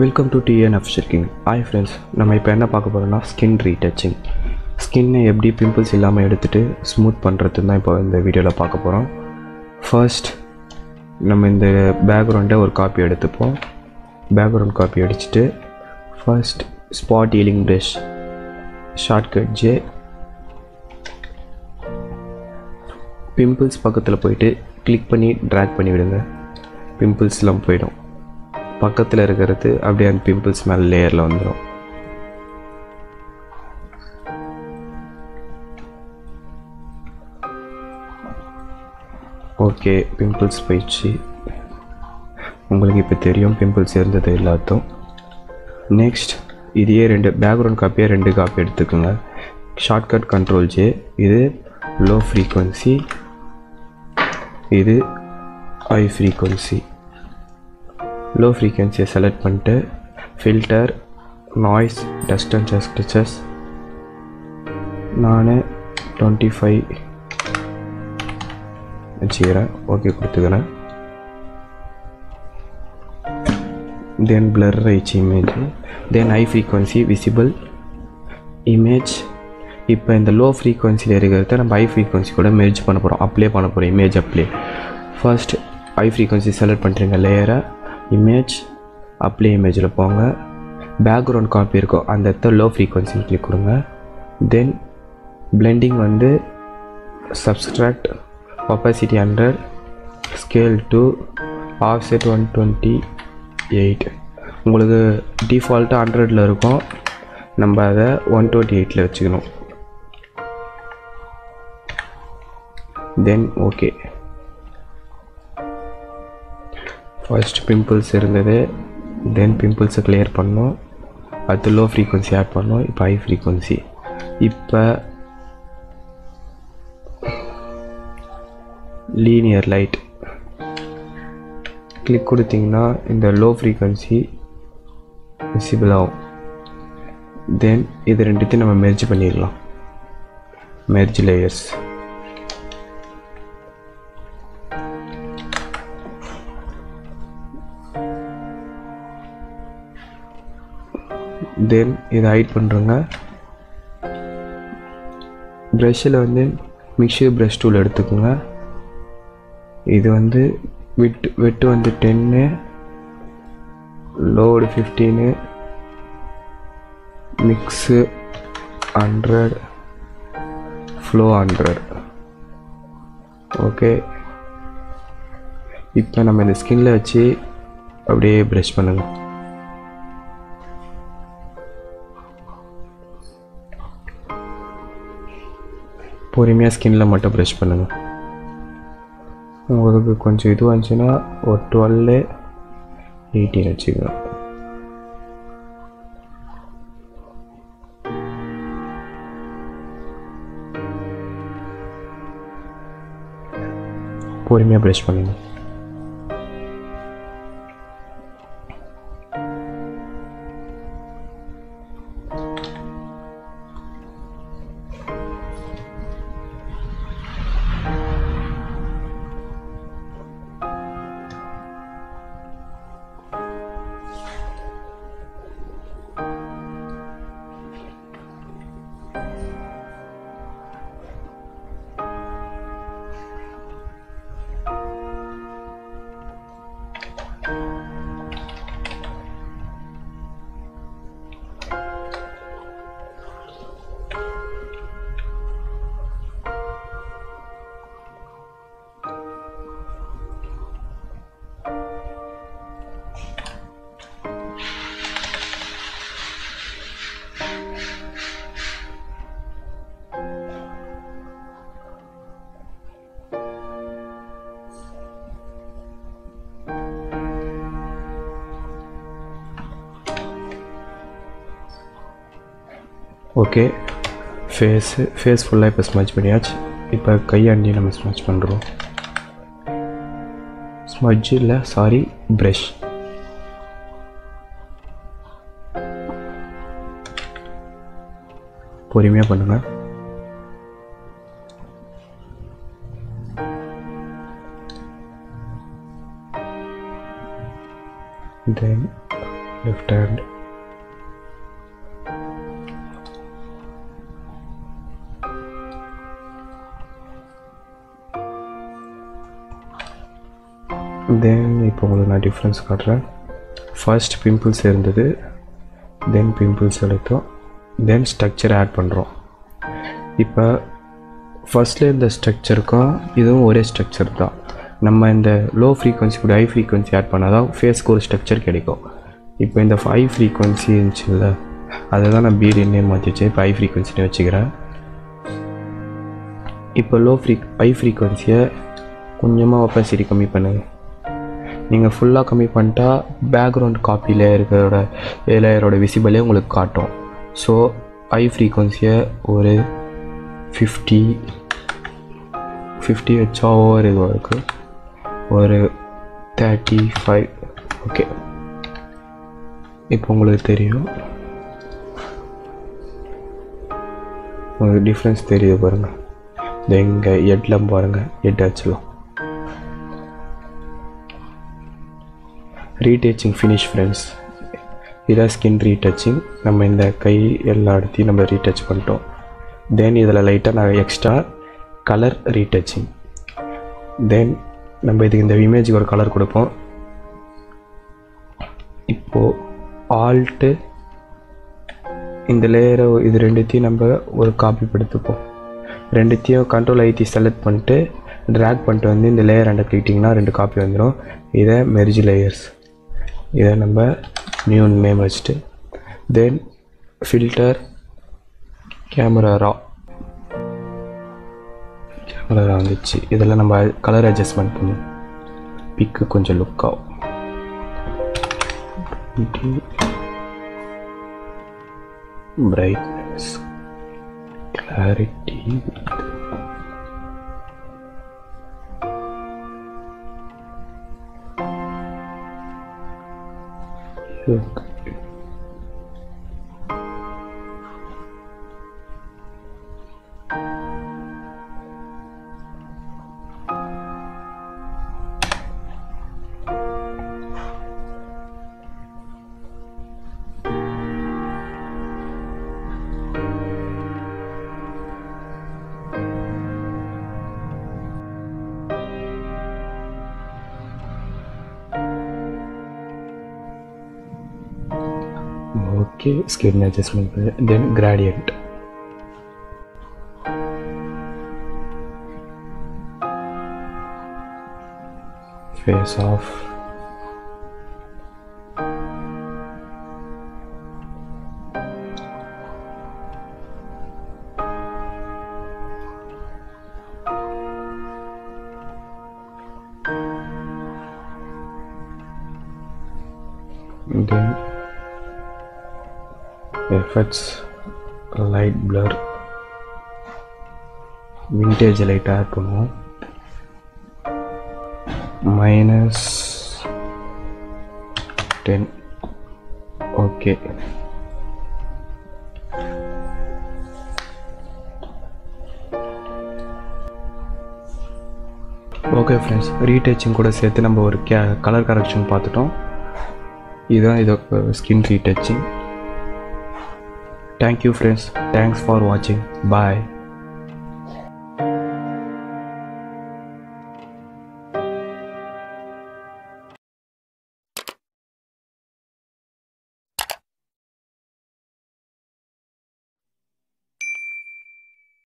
Welcome to TNF ஷிர்கிங். Hi friends, நம்ம இப்போ என்ன பார்க்க போகிறோம்னா ஸ்கின் ரீடச்சிங். ஸ்கின்னை எப்படி பிம்பிள்ஸ் இல்லாமல் எடுத்துகிட்டு ஸ்மூத் பண்ணுறதுன்னு தான் இப்போ இந்த வீடியோவில் பார்க்க போகிறோம். ஃபர்ஸ்ட் நம்ம இந்த பேக்ரவுண்டை ஒரு காப்பி எடுத்துப்போம். பேக்ரவுண்ட் காப்பி அடிச்சுட்டு first spot healing brush shortcut J pimples பக்கத்தில் போயிட்டு கிளிக் பண்ணி ட்ராக் பண்ணி விடுங்க. பிம்பிள்ஸ்லாம் போயிடும். பக்கத்தில் இருக்கிறது அப்படியே அந்த பிம்பிள்ஸ் மேலே லேயரில் வந்துடும். ஓகே, பிம்பிள்ஸ் போயிடுச்சு. உங்களுக்கு இப்போ தெரியும் பிம்பிள்ஸ் இருந்தது எல்லாத்தும். நெக்ஸ்ட் இதையே ரெண்டு பேக்ரவுண்ட் காப்பியே ரெண்டு காப்பி எடுத்துக்கோங்க. Shortcut control J. இது லோ ஃப்ரீக்வன்சி, இது ஹை ஃப்ரீக்வன்சி. லோ ஃப்ரீக்வன்சியை செலக்ட் பண்ணிட்டு filter noise dust and textures நான் 25 வச்சுக்கிறேன். ஓகே கொடுத்துக்கிறேன். தென் பிளர் ஆயிடுச்சு image. Then high frequency visible image. இப்போ இந்த லோ ஃப்ரீக்வன்சியில் இருக்கிறத நம்ம ஹை ஃப்ரீக்வன்சி கூட மெர்ஜ் பண்ண போகிறோம். அப்ளை பண்ண போகிறோம் image apply. First high frequency select பண்ணிட்டுருங்க. லேயரை இமேஜ் அப்ளை இமேஜில் போங்க. பேக்ரவுண்ட் காப்பி இருக்கும் அந்த இடத்த லோ ஃப்ரீக்வன்சின்னு கிளிக் கொடுங்க. தென் பிளெண்டிங் வந்து சப்ஸ்ட்ராக்ட் ஒப்பாசிட்டி 100 ஸ்கேல் 2 ஆஃப்செட் 128. உங்களுக்கு டிஃபால்ட்டாக 100ல் இருக்கும். நம்ம அதை 128ல் வச்சுக்கணும். Then okay. ஃபர்ஸ்ட் பிம்பிள்ஸ் இருந்தது. தென் பிம்பிள்ஸை கிளியர் பண்ணோம். அடுத்து லோ ஃப்ரீக்வன்சி ஆட் பண்ணோம். இப்போ ஹை ஃப்ரீக்வன்சி. இப்போ லீனியர் லைட் கிளிக் கொடுத்திங்கன்னா இந்த லோ ஃப்ரீக்வன்சி விசிபிள் ஆகும். தென் இது ரெண்டுத்தையும் நம்ம மெர்ஜ் பண்ணிடலாம். Merge layers. தென் இதை ஹைட் பண்ணுறோங்க. ப்ரெஷ்ஷில் வந்து மிக்சர் ப்ரஷ் டூல் எடுத்துக்கோங்க. இது வந்து வெட்டு வந்து 10, லோடு 15, மிக்ஸு 100, ஃப்ளோ 100. ஓகே, இப்போ நம்ம இந்த ஸ்கின்ல வச்சு அப்படியே ப்ரஷ் பண்ணலாம். பொறுமையாக ஸ்கின்னில் மட்டும் ப்ரஷ் பண்ணுங்கள். உங்களுக்கு கொஞ்சம் இதுவாக இருந்துச்சுன்னா ஒரு 12, 18 வச்சுக்கலாம். பொறுமையாக ப்ரஷ் பண்ணுங்கள். ஓகே, ஃபேஸ் ஃபுல்லாக இப்போ ஸ்மட்ச் பண்ணியாச்சு. இப்போ கையாண்டி நம்ம ஸ்மட்ச் பண்ணுறோம். ஸ்மட்ச் இல்லை, சாரி, ப்ரஷ். பொறுமையாக பண்ணுங்கள். தென் லெஃப்ட் selected. Then இப்போ உங்களுக்கு நான் டிஃபரன்ஸ் காட்டுறேன். ஃபர்ஸ்ட் பிம்பிள்ஸ் இருந்தது, தென் பிம்பிள்ஸ் எடுத்தோம், தென் ஸ்ட்ரக்சர் ஆட் பண்ணுறோம். இப்போ ஃபர்ஸ்ட்டில் இந்த ஸ்ட்ரக்சருக்கும் இதுவும் ஒரே ஸ்ட்ரக்சர் தான். நம்ம இந்த லோ ஃப்ரீக்வன்சி கூட ஹை ஃப்ரீக்வன்சி ஆட் பண்ணால் தான் ஃபேஸ்க்கு ஒரு ஸ்ட்ரக்சர் கிடைக்கும். இப்போ இந்த ஹை ஃப்ரீக்வன்சி இருந்துச்சுல்ல, அதை தான் நான் பீடின்னே மாற்றி வச்சேன். இப்போ ஹை ஃப்ரீக்வன்சினே வச்சுக்கிறேன். இப்போ ஹை ஃப்ரீக்வன்சியை கொஞ்சமாக ஒப்பாசிட்டி கம்மி பண்ணுங்கள். நீங்கள் ஃபுல்லாக கம்மி பண்ணிட்டா பேக்ரவுண்ட் காப்பியில் இருக்கிறோட லேயரோட விசிபிளே உங்களுக்கு காட்டும். ஸோ ஹை ஃப்ரீக்வன்சியை ஒரு 50 வச்சா ஓவர் இதுவாக இருக்குது, ஒரு 35. ஓகே, இப்போ உங்களுக்கு தெரியும், உங்களுக்கு டிஃப்ரென்ஸ் தெரியுது பாருங்கள். எங்கள் எட்லாம் பாருங்கள், எட் ஆச்சுலாம் ரீடச்சிங் ஃபினிஷ் ஃப்ரெண்ட்ஸ். இதான் ஸ்கின் ரீடச்சிங். நம்ம இந்த கை எல்லா இடத்தையும் நம்ம ரீடச் பண்ணிட்டோம். தென் இதில் லைட்டாக நான் எக்ஸ்ட்ரா கலர் ரீடச்சிங். தென் நம்ம இதுக்கு இந்த இமேஜுக்கு ஒரு கலர் கொடுப்போம். இப்போது ஆல்ட்டு இந்த லேயரை இது ரெண்டுத்தையும் நம்ம ஒரு காப்பி எடுத்துப்போம். ரெண்டுத்தையும் கண்ட்ரோல் ஐடி செலக்ட் பண்ணிட்டு ட்ராக் பண்ணிட்டு வந்து இந்த லேயர் அண்டை கிளிட்டிங்கன்னா ரெண்டு காப்பி வந்துடும். இதை மெர்ஜ் லேயர்ஸ், இதை நம்ம நியூ நேம் வச்சுட்டு தென் ஃபில்டர் கேமரா வந்துச்சு. இதெல்லாம் நம்ம கலர் அட்ஜஸ்ட்மெண்ட் பண்ணுவோம். பிக்கு கொஞ்சம் லுக் ஆகும். Brightness, clarity, okay, skin adjustment பண்ணு. Then gradient, face off, then effects, light blur, vintage light add பண்ணுவோம், -10. ஓகே, ஃப்ரெண்ட்ஸ், ரீடச்சிங் கூட சேர்த்து நம்ம ஒரு கலர் கரெக்ஷன் பார்த்துட்டோம். இதுதான் இதோட skin retouching. Thank you friends. Thanks for watching. Bye.